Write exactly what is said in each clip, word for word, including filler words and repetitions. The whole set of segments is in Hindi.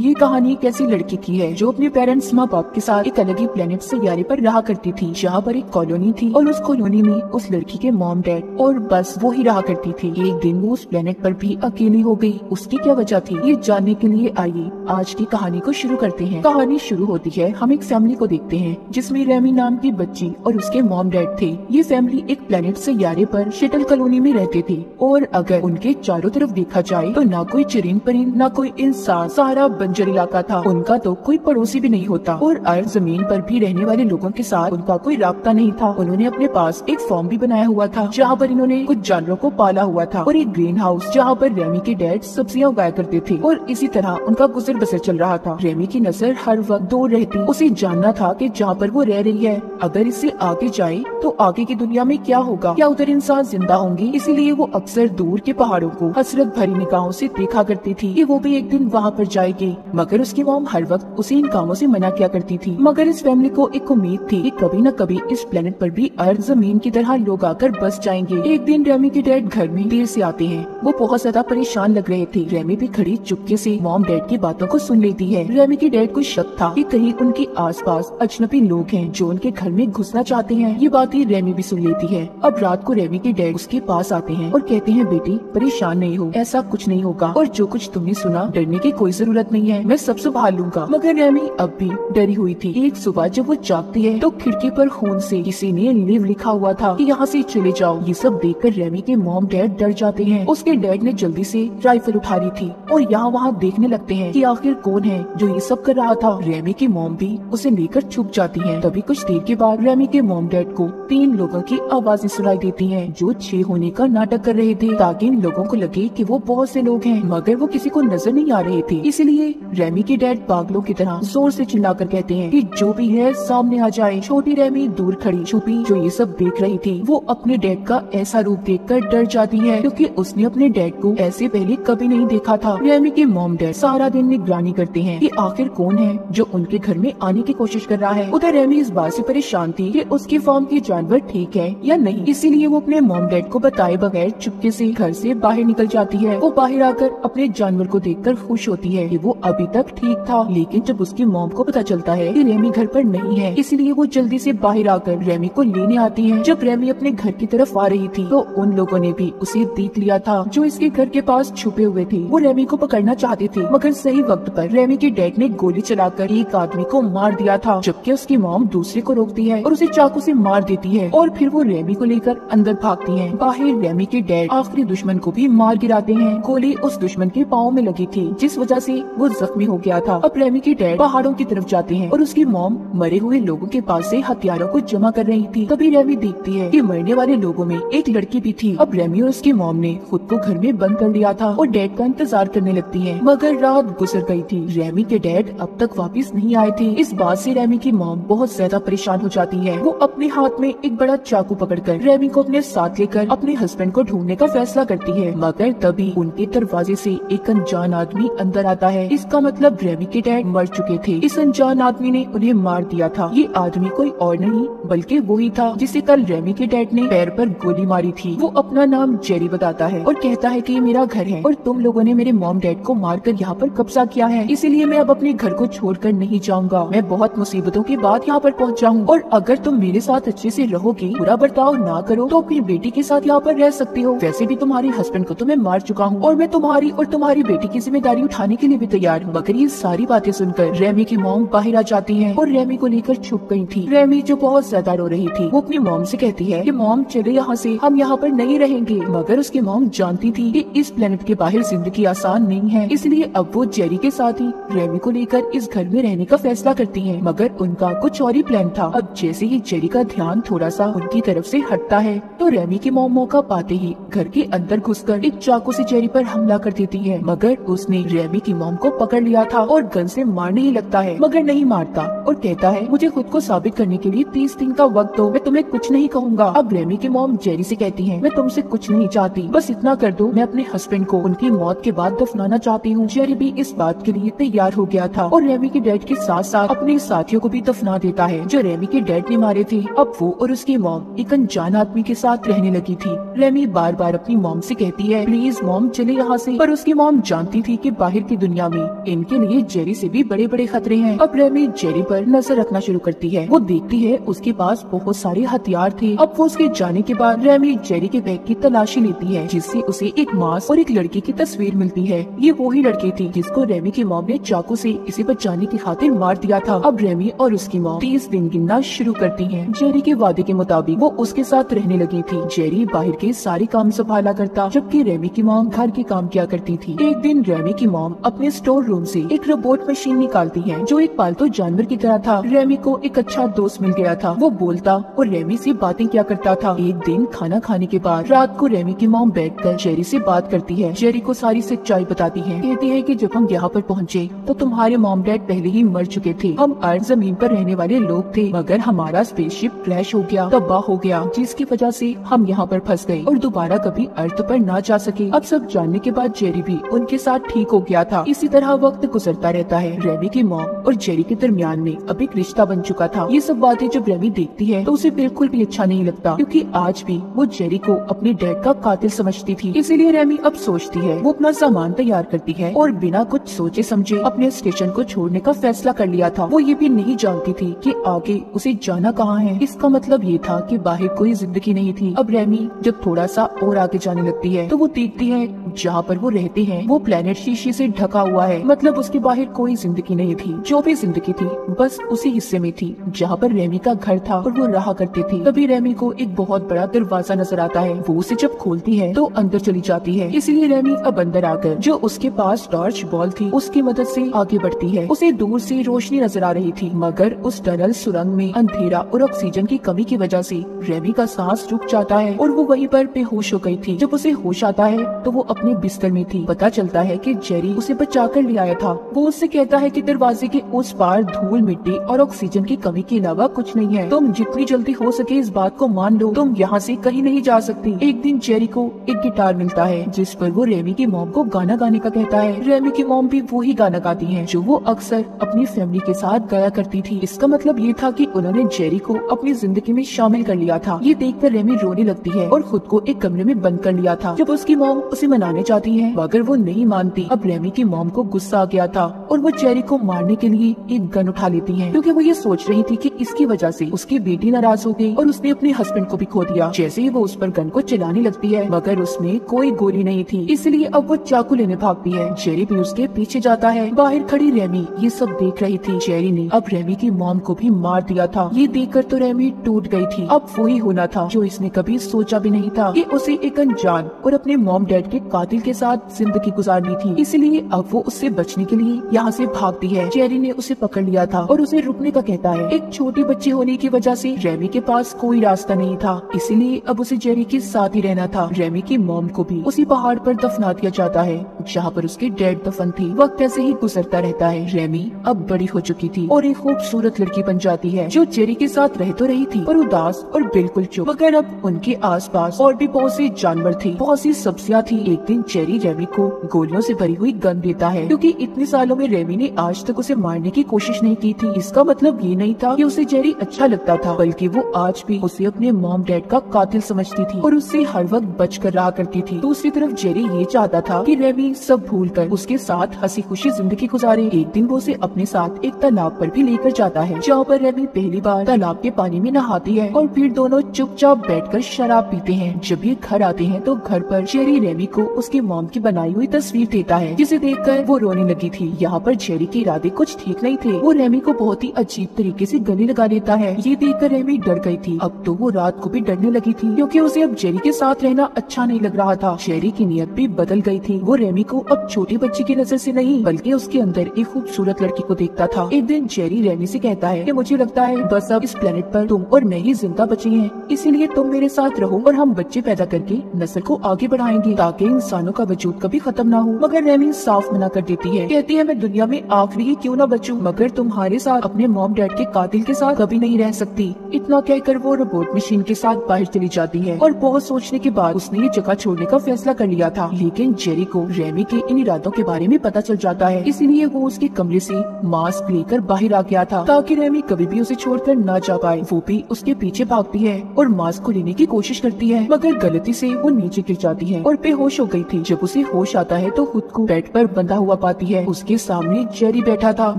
ये कहानी एक ऐसी लड़की की है जो अपने पेरेंट्स माँ बाप के साथ एक अलग ही प्लेनेट सैयारे पर रहा करती थी, जहाँ पर एक कॉलोनी थी और उस कॉलोनी में उस लड़की के मॉम डैड और बस वो ही रहा करती थी। एक दिन वो उस प्लेनेट पर भी अकेली हो गई। उसकी क्या वजह थी, ये जानने के लिए आइए आज की कहानी को शुरू करते हैं। कहानी शुरू होती है हम एक फैमिली को देखते हैं जिसमें रेमी नाम की बच्ची और उसके मॉम डैड थे। ये फैमिली एक प्लेनेट सैयारे पर शटल कॉलोनी में रहते थे और अगर उनके चारों तरफ देखा जाए तो ना कोई चिरिंद परिंद ना कोई इंसान, सारा बंजर इलाका था। उनका तो कोई पड़ोसी भी नहीं होता और अर्थ जमीन पर भी रहने वाले लोगों के साथ उनका कोई राब्ता नहीं था। उन्होंने अपने पास एक फॉर्म भी बनाया हुआ था जहाँ पर इन्होंने कुछ जानवरों को पाला हुआ था और एक ग्रीन हाउस जहाँ पर रेमी के डैड सब्जियां उगाया करते थे और इसी तरह उनका गुजर बसर चल रहा था। रेमी की नजर हर वक्त दूर रहती, उसे जानना था कि जहाँ पर वो रह रही है अगर इससे आगे जाए तो आगे की दुनिया में क्या होगा, क्या उधर इंसान जिंदा होंगे। इसीलिए वो अक्सर दूर के पहाड़ों को हसरत भरी निगाहों से देखा करती थी कि वो भी एक दिन वहाँ पर जाएगी, मगर उसकी मॉम हर वक्त उसे इन कामों से मना किया करती थी। मगर इस फैमिली को एक उम्मीद थी कि कभी न कभी इस प्लेनेट पर भी अर्थ जमीन की तरह लोग आकर बस जाएंगे। एक दिन रेमी के डैड घर में देर से आते हैं, वो बहुत ज्यादा परेशान लग रहे थे। रेमी भी खड़ी चुपके से मॉम डैड की बातों को सुन लेती है। रेमी के डैड को शक था कि कहीं उनके आसपास अजनबी लोग हैं जो उनके घर में घुसना चाहते हैं। ये बातें रेमी भी सुन लेती है। अब रात को रेमी के डैड उसके पास आते हैं और कहते हैं बेटी परेशान नहीं हो, ऐसा कुछ नहीं होगा और जो कुछ तुमने सुना डरने की कोई जरूरत नहीं है, मैं सब संभाल लूंगा। मगर रेमी अब भी डरी हुई थी। एक सुबह जब वो जागती है तो खिड़की पर खून से किसी ने लिव लिखा हुआ था कि यहाँ से चले जाओ। ये सब देखकर रेमी के मॉम डैड डर जाते हैं। उसके डैड ने जल्दी से राइफल उठा ली थी और यहाँ वहाँ देखने लगते हैं कि आखिर कौन है जो ये सब कर रहा था। रेमी की मॉम भी उसे लेकर छुप जाती है। तभी कुछ देर के बाद रेमी के मॉम डैड को तीन लोगों की आवाजें सुनाई देती हैं जो छह होने का नाटक कर रहे थे ताकि इन लोगों को लगे कि वो बहुत से लोग हैं, मगर वो किसी को नजर नहीं आ रहे थे। इसलिए रेमी के डैड पागलों की तरह जोर से चिल्लाकर कहते हैं कि जो भी है सामने आ जाए। छोटी रेमी दूर खड़ी छुपी जो ये सब देख रही थी वो अपने डैड का ऐसा रूप देखकर डर जाती है क्योंकि उसने अपने डैड को ऐसे पहले कभी नहीं देखा था। रेमी के मॉम डैड सारा दिन निगरानी करते हैं कि आखिर कौन है जो उनके घर में आने की कोशिश कर रहा है। उधर रेमी इस बात से परेशान थी कि उसके फॉर्म की जानवर ठीक है या नहीं, इसीलिए वो अपने मॉम डैड को बताए बगैर चुपके से घर से बाहर निकल जाती है। वो बाहर आकर अपने जानवर को देखकर खुश होती है कि वो अभी तक ठीक था, लेकिन जब उसकी मॉम को पता चलता है कि रेमी घर पर नहीं है इसलिए वो जल्दी से बाहर आकर रेमी को लेने आती है। जब रेमी अपने घर की तरफ आ रही थी तो उन लोगों ने भी उसे देख लिया था जो इसके घर के पास छुपे हुए थे। वो रेमी को पकड़ना चाहते थे मगर सही वक्त पर रेमी के डैड ने गोली चलाकर एक आदमी को मार दिया था, जबकि उसकी मॉम दूसरे को रोकती है और उसे चाकू से मार देती है और फिर वो रेमी को लेकर अंदर भागती हैं। बाहर रेमी के डैड आखिरी दुश्मन को भी मार गिराते हैं। गोली उस दुश्मन के पाँव में लगी थी जिस वजह से वो जख्मी हो गया था। अब रेमी के डैड पहाड़ों की तरफ जाते हैं और उसकी मॉम मरे हुए लोगों के पास से हथियारों को जमा कर रही थी। तभी रेमी देखती है कि मरने वाले लोगों में एक लड़की भी थी। अब रेमी और उसकी मॉम ने खुद को घर में बंद कर लिया था और डैड का इंतजार करने लगती है, मगर रात गुजर गयी थी। रेमी के डैड अब तक वापिस नहीं आए थे। इस बात से रेमी की मॉम बहुत ज्यादा परेशान हो जाती है। वो अपने हाथ में एक बड़ा चाकू पकड़कर रेमी को अपने साथ लेकर अपने हस्बैंड को ढूंढने का फैसला करती है, मगर तभी उनके दरवाजे से एक अनजान आदमी अंदर आता है। इसका मतलब रेमी के डैड मर चुके थे। इस अनजान आदमी ने उन्हें मार दिया था। ये आदमी कोई और नहीं बल्कि वही था जिसे कल रेमी के डैड ने पैर पर गोली मारी थी। वो अपना नाम जेरी बताता है और कहता है कि ये मेरा घर है और तुम लोगों ने मेरे मॉम डैड को मारकर यहाँ पर कब्जा किया है, इसीलिए मैं अब अपने घर को छोड़कर नहीं जाऊँगा। मैं बहुत मुसीबतों के बाद यहाँ पर पहुँच जाऊँ और अगर तुम मेरे साथ अच्छे से रहोगी, बुरा बर्ताव ना करो तो अपनी बेटी के साथ यहाँ पर रह सकती हो। वैसे भी तुम्हारे हस्बैंड को तो मैं मार चुका हूँ और मैं तुम्हारी और तुम्हारी बेटी की जिम्मेदारी उठाने के लिए भी तैयार हूँ। मगर ये सारी बातें सुनकर रेमी की मॉम बाहर आ जाती है और रेमी को लेकर छुप गई थी। रेमी जो बहुत ज्यादा रो रही थी वो अपनी मॉम से कहती है कि मॉम चले यहाँ से, हम यहाँ पर नहीं रहेंगे। मगर उसकी मॉम जानती थी कि इस प्लेनेट के बाहर जिंदगी आसान नहीं है, इसलिए अब वो जेरी के साथ ही रेमी को लेकर इस घर में रहने का फैसला करती है। मगर उनका कुछ और ही प्लान था। अब जैसे ही जेरी का ध्यान थोड़ा सा उनकी तरफ से हटता है तो रेमी की मॉम मौका पाते ही घर के अंदर घुसकर एक चाकू से जेरी पर हमला कर देती है, मगर उसने रेमी की मॉम को पकड़ लिया था और गन से मारने ही लगता है, मगर नहीं मारता और कहता है मुझे खुद को साबित करने के लिए तीस दिन का वक्त दो, मैं तुम्हें कुछ नहीं कहूँगा। अब रेमी की मॉम जेरी से कहती है मैं तुमसे कुछ नहीं चाहती, बस इतना कर दो, मैं अपने हस्बैंड को उनकी मौत के बाद दफनाना चाहती हूँ। जेरी भी इस बात के लिए तैयार हो गया था और रेमी के डैड के साथ साथ अपने साथियों को भी दफना देता है जो रेमी के डैड ने मारे थे। अब वो और उसकी मॉम एक अनजान आदमी के साथ रहने लगी थी। रेमी बार बार अपनी मॉम से कहती है प्लीज मॉम चले यहाँ से, पर उसकी मॉम जानती थी कि बाहर की दुनिया में इनके लिए जेरी से भी बड़े बड़े खतरे हैं। अब रेमी जेरी पर नजर रखना शुरू करती है। वो देखती है उसके पास बहुत सारे हथियार थे। अब वो उसके जाने के बाद रेमी जेरी के बैग की तलाशी लेती है, जिससे उसे एक मास्क और एक लड़की की तस्वीर मिलती है। ये वो ही लड़की थी जिसको रेमी की मॉम ने चाकू से इसे बचाने की खातिर मार दिया था। अब रेमी और उसकी मॉम तीस दिन गिनना शुरू करती है। जेरी के वादे के मुताबिक वो उसके साथ रहने लगी थी। जेरी बाहर के सारे काम संभाला करता, जबकि रेमी की मॉम घर के काम किया करती थी। एक दिन रेमी की मॉम अपने स्टोर रूम से एक रोबोट मशीन निकालती है जो एक पालतू जानवर की तरह था। रेमी को एक अच्छा दोस्त मिल गया था। वो बोलता और रेमी से बातें किया करता था। एक दिन खाना खाने के बाद रात को रेमी की मॉम बैठकर जेरी से बात करती है। जेरी को सारी सच्चाई बताती है। कहती है कि जब हम यहाँ पर पहुँचे तो तुम्हारे मॉम डैड पहले ही मर चुके थे। हम अर्थ जमीन पर रहने वाले लोग थे, मगर हमारा स्पेसशिप क्रैश हो गया, तबाह हो गया, जिसकी वजह से हम यहाँ पर फंस गए और दोबारा कभी अर्थ पर ना जा सके। अब सब जानने के बाद जेरी भी उनके साथ ठीक हो गया था। इसी तरह वक्त गुजरता रहता है। रेमी की मॉम और जेरी के दरमियान में अब एक रिश्ता बन चुका था। ये सब बातें जब रेमी देखती है तो उसे बिल्कुल भी अच्छा नहीं लगता, क्योंकि आज भी वो जेरी को अपने डैड का कातिल समझती थी। इसीलिए रेमी अब सोचती है। वो अपना सामान तैयार करती है और बिना कुछ सोचे समझे अपने स्टेशन को छोड़ने का फैसला कर लिया था। वो ये भी नहीं जानती थी कि आगे उसे जाना कहाँ है। इसका मतलब ये था कि बाहर कोई जिंदगी नहीं थी। अब रेमी जब थोड़ा सा और आगे जाने लगती है तो वो देखती है जहाँ पर वो रहते हैं वो प्लेनेट शीशे से ढका हुआ है। मतलब उसके बाहर कोई जिंदगी नहीं थी। जो भी जिंदगी थी बस उसी हिस्से में थी जहाँ पर रेमी का घर था और वो रहा करती थी। तभी रेमी को एक बहुत बड़ा दरवाजा नजर आता है। वो उसे जब खोलती है तो अंदर चली जाती है। इसलिए रेमी अब अंदर आकर जो उसके पास टॉर्च बॉल थी उसकी मदद से आगे बढ़ती है। उसे दूर से रोशनी नजर आ रही थी, मगर उस टनल सुरंग में अंधेरा और ऑक्सीजन की कमी की वजह से रेमी का सांस रुक जाता है और वो वहीं पर बेहोश हो गई थी। जब उसे होश आता है तो वो अपने बिस्तर में थी। पता चलता है कि जेरी उसे बचा कर ले आया था। वो उससे कहता है कि दरवाजे के उस पार धूल, मिट्टी और ऑक्सीजन की कमी के अलावा कुछ नहीं है। तुम जितनी जल्दी हो सके इस बात को मान लो, तुम यहाँ से कहीं नहीं जा सकती। एक दिन जेरी को एक गिटार मिलता है जिस पर वो रेमी की मॉम को गाना गाने का कहता है। रेमी की मॉम भी वो ही गाना गाती है जो वो अक्सर अपनी फैमिली के साथ गाया करती थी। इसका मतलब ये था कि उन्होंने जेरी को अपनी जिंदगी में शामिल कर लिया था। ये देख कर रेमी रोने लगती है और खुद को एक कमरे में बंद कर लिया था। जब उसकी मॉम उसे मनाने चाहती है मगर वो नहीं मानती। अब रेमी की मॉम को गुस्सा आ गया था और वो जेरी को मारने के लिए एक गन उठा लेती है, क्योंकि वो ये सोच रही थी कि इसकी वजह से उसकी बेटी नाराज हो गई और उसने अपने हस्बैंड को भी खो दिया। जैसे ही वो उस पर गन को चलाने लगती है मगर उसमें कोई गोली नहीं थी, इसलिए अब वो चाकू लेने भागती है। जेरी भी उसके पीछे जाता है। बाहर खड़ी रेमी ये सब देख रही थी। जेरी ने अब रेमी की मॉम को भी मार दिया था। ये देख कर तो रेमी टूट गयी थी। अब वो ही होना था जो इसने कभी सोचा भी नहीं था कि उसे एक अनजान और अपने मॉम डैड के कातिल के साथ जिंदगी गुजारनी थी। इसलिए अब वो उससे बचने के लिए यहाँ से भागती है। जेरी ने उसे पकड़ लिया था और उसे रुकने का कहता है। एक छोटी बच्ची होने की वजह से रेमी के पास कोई रास्ता नहीं था, इसीलिए अब उसे जेरी के साथ ही रहना था। रेमी की मॉम को भी उसी पहाड़ पर दफना दिया जाता है जहाँ पर उसके डैड दफन थी। वक्त ऐसे ही गुजरता रहता है। रेमी अब बड़ी हो चुकी थी और एक खूबसूरत लड़की बन जाती है जो जेरी के साथ रह तो रही थी पर उदास और बिल्कुल चुप। मगर अब उनके आसपास और भी बहुत से जानवर थे, बहुत सी सब्जियाँ थी। एक दिन जेरी रेमी को गोलियों से भरी हुई गन देता है, क्योंकि इतने सालों में रेमी ने आज तक उसे मारने की कोशिश नहीं की थी। इसका मतलब ये नहीं था कि उसे जेरी अच्छा लगता था, बल्कि वो आज भी उसे अपने मॉम डैड का कातिल समझती थी और उससे हर वक्त बच कर रहा करती थी। दूसरी तरफ जेरी ये चाहता था कि रेमी सब भूल कर उसके साथ हंसी खुशी जिंदगी गुजारे। एक दिन वो उसे अपने साथ एक तालाब पर भी लेकर जाता है जहाँ पर रेमी पहली बार तालाब के पानी में नहाती है और फिर दोनों चुपचाप बैठकर शराब पीते हैं। जब ये घर आते हैं तो घर पर जेरी रेमी को उसके मॉम की बनाई हुई तस्वीर देता है, जिसे देखकर वो रोने लगी थी। यहाँ पर जेरी के इरादे कुछ ठीक नहीं थे। वो रेमी को बहुत ही अजीब तरीके से गले लगा लेता है। ये देखकर रेमी डर गई थी। अब तो वो रात को भी डरने लगी थी, क्योंकि उसे अब जेरी के साथ रहना अच्छा नहीं लग रहा था। जेरी की नियत भी बदल गई थी। वो रेमी को अब छोटी बच्ची की नजर से नहीं बल्कि उसके अंदर एक खूबसूरत लड़की को देखता था। एक दिन जेरी रेमी से कहता है कि मुझे लगता है बस अब इस प्लेनेट पर तुम और मैं ही जिंदा बचे हैं, इसीलिए तुम मेरे साथ रहो और हम बच्चे पैदा करके नस्ल को आगे बढ़ाएंगे ताकि इंसानों का वजूद कभी खत्म ना हो। मगर रेमी साफ मना कर देती है। कहती है मैं दुनिया में आखिरी क्यों ना बचूं, मगर तुम्हारे साथ अपने मॉम डैड के कातिल के साथ कभी नहीं रह सकती। इतना कहकर वो रोबोट मशीन के साथ बाहर चली जाती है और बहुत सोचने के बाद उसने ये जगह छोड़ने का फैसला कर लिया था। लेकिन जेरी को रेमी के इन इरादों के बारे में पता चल जाता है, इसीलिए वो उसके कमरे से मास्क लेकर बाहर आ गया था ताकि रेमी कभी भी उसे छोड़कर ना जा पाए। वो भी उसके पीछे भागती है और मास्क को लेने की कोशिश करती है, मगर गलती से वो नीचे गिर जाती है और बेहोश हो गई थी। जब उसे होश आता है तो खुद को बेड पर बंधा हुआ हुआ पाती है। उसके सामने जेरी बैठा था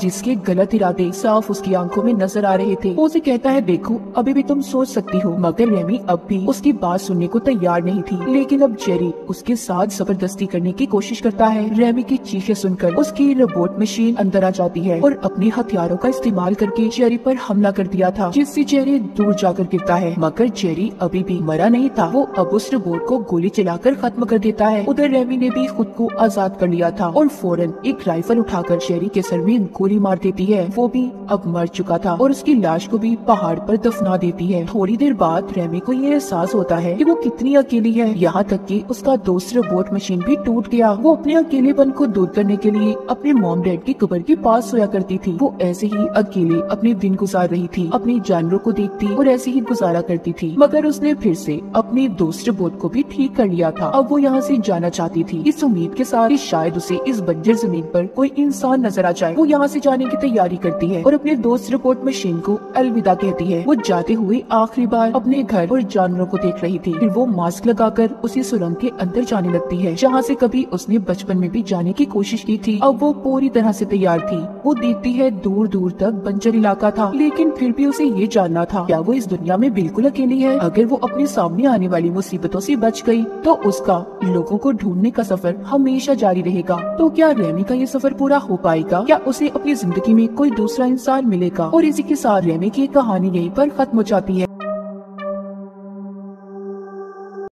जिसके गलत इरादे साफ उसकी आंखों में नजर आ रहे थे। वो उसे कहता है, देखो अभी भी तुम सोच सकती हो, मगर रेमी अब भी उसकी बात सुनने को तैयार नहीं थी। लेकिन अब जेरी उसके साथ जबरदस्ती करने की कोशिश करता है। रेमी की चीखें सुनकर उसकी रोबोट मशीन अंदर आ जाती है और अपने हथियारों का इस्तेमाल करके जेरी पर हमला कर दिया था, जिससे जेरी दूर जाकर गिरता है। मगर जेरी अभी भी मरा नहीं था, वो अब उस रोबोट को गोली चलाकर खत्म कर देता है। उधर रेमी ने भी खुद को आजाद कर लिया था और फौरन एक राइफल उठाकर जेरी के सर में गोली मार देती है। वो भी अब मर चुका था और उसकी लाश को भी पहाड़ पर दफना देती है। थोड़ी देर बाद रेमी को ये एहसास होता है कि वो कितनी अकेली है, यहाँ तक कि उसका दूसरा रोबोट मशीन भी टूट गया। वो अपने अकेलेपन को दूर करने के लिए अपने मॉम डैड की कब्र के पास सोया करती थी। वो ऐसे ही अकेले अपने दिन गुजार रही थी, अपने जानवरों को देखती और ऐसे ही गुजारा करती थी। मगर उसने फिर से अपने दूसरे बोट को भी ठीक कर लिया था। अब वो यहाँ से जाना चाहती थी, इस उम्मीद के साथ कि शायद उसे इस बंजर जमीन पर कोई इंसान नजर आ जाए। वो यहाँ से जाने की तैयारी करती है और अपने दोस्त रोबोट मशीन को अलविदा कहती है। वो जाते हुए आखिरी बार अपने घर और जानवरों को देख रही थी। फिर वो मास्क लगाकर उसी सुरंग के अंदर जाने लगती है, जहाँ से कभी उसने बचपन में भी जाने की कोशिश की थी। अब वो पूरी तरह से तैयार थी। वो देखती है दूर दूर तक बंजर इलाका था, लेकिन फिर भी उसे ये जानना था क्या वो इस दुनिया में बिल्कुल अकेली है। अगर वो अपने सामने आने वाली मुसीबतों से बच गई तो उसका लोगों को ढूंढने का सफर हमेशा जारी रहेगा। तो क्या रेमी का ये सफर पूरा हो पाएगा? क्या उसे अपनी जिंदगी में कोई दूसरा इंसान मिलेगा? और इसी के साथ रेमी की कहानी यहीं पर खत्म हो जाती है।